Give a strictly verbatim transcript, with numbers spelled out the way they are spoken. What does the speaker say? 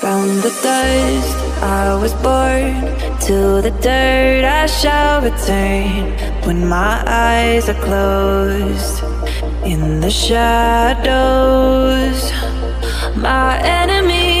From the dust I was born, to the dirt I shall return. When my eyes are closed, in the shadows, my enemies